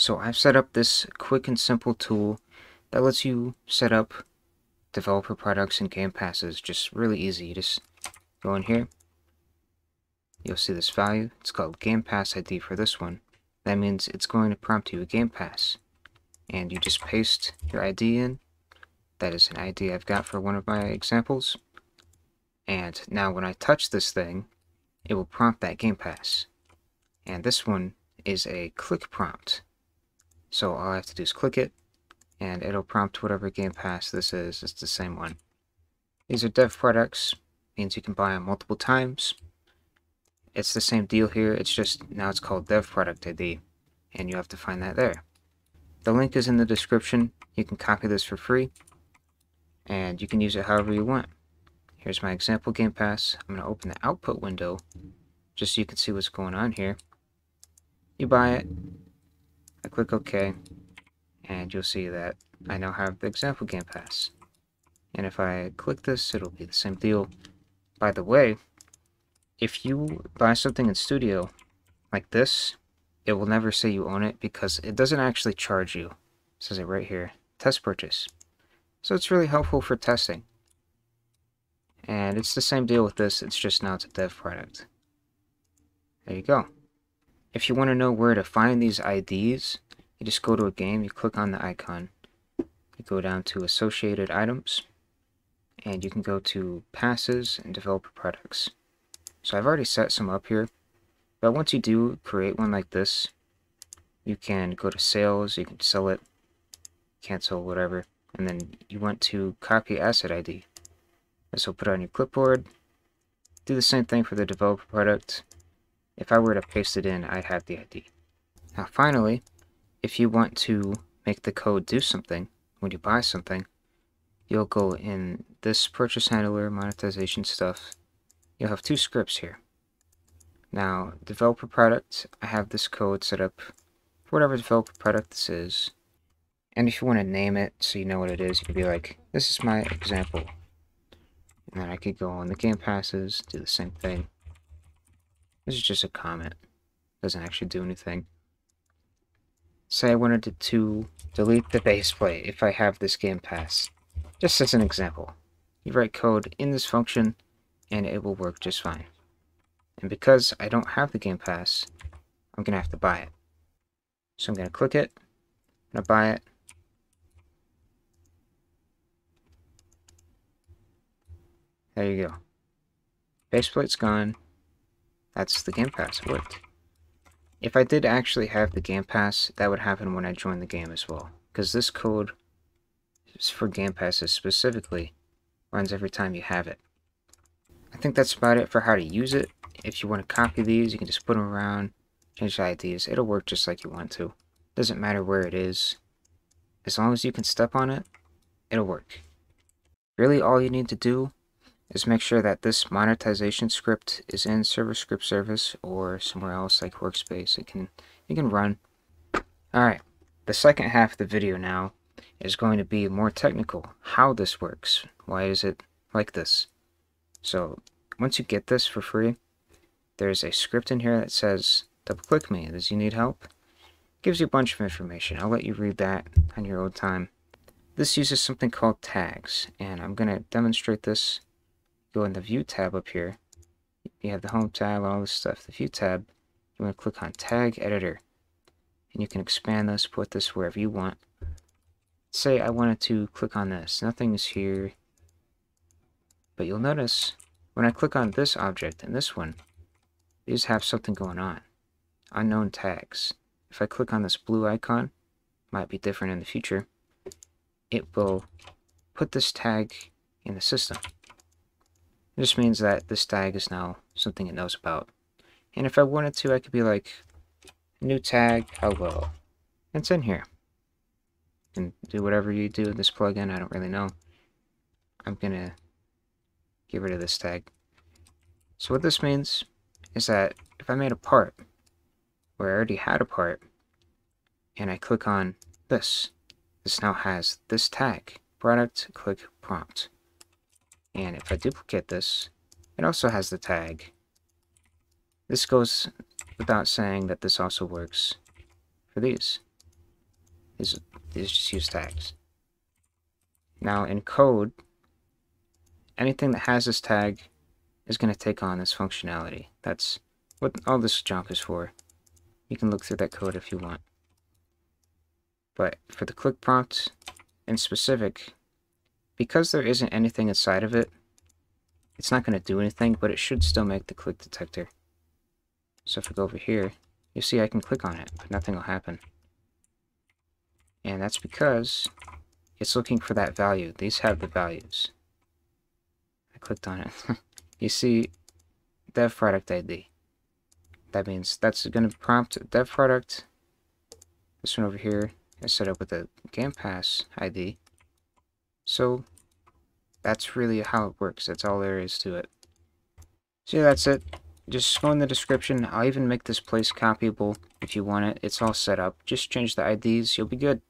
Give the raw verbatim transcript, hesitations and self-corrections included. So I've set up this quick and simple tool that lets you set up developer products and game passes just really easy. You just go in here, you'll see this value. It's called Game Pass I D for this one. That means it's going to prompt you a Game Pass. And you just paste your I D in. That is an I D I've got for one of my examples. And now when I touch this thing, it will prompt that Game Pass. And this one is a click prompt. So all I have to do is click it, and it'll prompt whatever Game Pass this is. It's the same one. These are dev products. Means you can buy them multiple times. It's the same deal here. It's just now it's called Dev Product I D, and you have to find that there. The link is in the description. You can copy this for free, and you can use it however you want. Here's my example Game Pass. I'm going to open the output window just so you can see what's going on here. You buy it. I click OK, and you'll see that I now have the example Game Pass. And if I click this, it'll be the same deal. By the way, if you buy something in Studio like this, it will never say you own it because it doesn't actually charge you. It says it right here, test purchase. So it's really helpful for testing. And it's the same deal with this, it's just now it's a dev product. There you go. If you want to know where to find these I Ds, you just go to a game, you click on the icon, you go down to associated items, and you can go to passes and developer products. So I've already set some up here, but once you do create one like this, you can go to sales, you can sell it, cancel, whatever, and then you want to copy asset I D. This will put it on your clipboard. Do the same thing for the developer product. If I were to paste it in, I'd have the I D. Now finally, if you want to make the code do something when you buy something, you'll go in this purchase handler, monetization stuff. You'll have two scripts here. Now, developer product, I have this code set up for whatever developer product this is. And if you want to name it so you know what it is, you can be like, this is my example. And then I could go on the Game Passes, do the same thing. This is just a comment. Doesn't actually do anything. Say I wanted to, to delete the base plate if I have this Game Pass. Just as an example. You write code in this function, and it will work just fine. And because I don't have the Game Pass, I'm going to have to buy it. So I'm going to click it, I'm going to buy it. There you go. Baseplate's gone. That's the Game Pass, it worked. If I did actually have the Game Pass, that would happen when I joined the game as well. Because this code for Game Passes specifically runs every time you have it. I think that's about it for how to use it. If you want to copy these, you can just put them around, change the I Ds. It'll work just like you want to. Doesn't matter where it is. As long as you can step on it, it'll work. Really, all you need to do is make sure that this monetization script is in Server Script Service or somewhere else like Workspace. It can, it can run. Alright, the second half of the video now is going to be more technical. How this works. Why is it like this? So once you get this for free, there's a script in here that says, double click me, does you need help? Gives you a bunch of information. I'll let you read that on your own time. This uses something called tags, and I'm going to demonstrate this. Go in the View tab up here. You have the Home tab, all this stuff. The View tab, you want to click on Tag Editor. And you can expand this, put this wherever you want. Say I wanted to click on this. Nothing's here. But you'll notice, when I click on this object and this one, these have something going on. Unknown tags. If I click on this blue icon, might be different in the future, it will put this tag in the system. It just means that this tag is now something it knows about. And if I wanted to, I could be like, new tag, hello. And it's in here. And do whatever you do with this plugin, I don't really know. I'm gonna get rid of this tag. So what this means is that if I made a part where I already had a part and I click on this, this now has this tag, product, click, prompt. And if I duplicate this, it also has the tag. This goes without saying that this also works for these. is is just use tags. Now in code, anything that has this tag is going to take on this functionality. That's what all this junk is for. You can look through that code if you want. But for the click prompt in specific, because there isn't anything inside of it, it's not going to do anything, but it should still make the click detector. So if we go over here, you see I can click on it, but nothing will happen. And that's because it's looking for that value. These have the values. I clicked on it. You see dev product I D. That means that's going to prompt dev product. This one over here is set up with a Game Pass I D. So that's really how it works. That's all there is to it. So yeah, that's it. Just go in the description. I'll even make this place copyable if you want it. It's all set up. Just change the I Ds. You'll be good.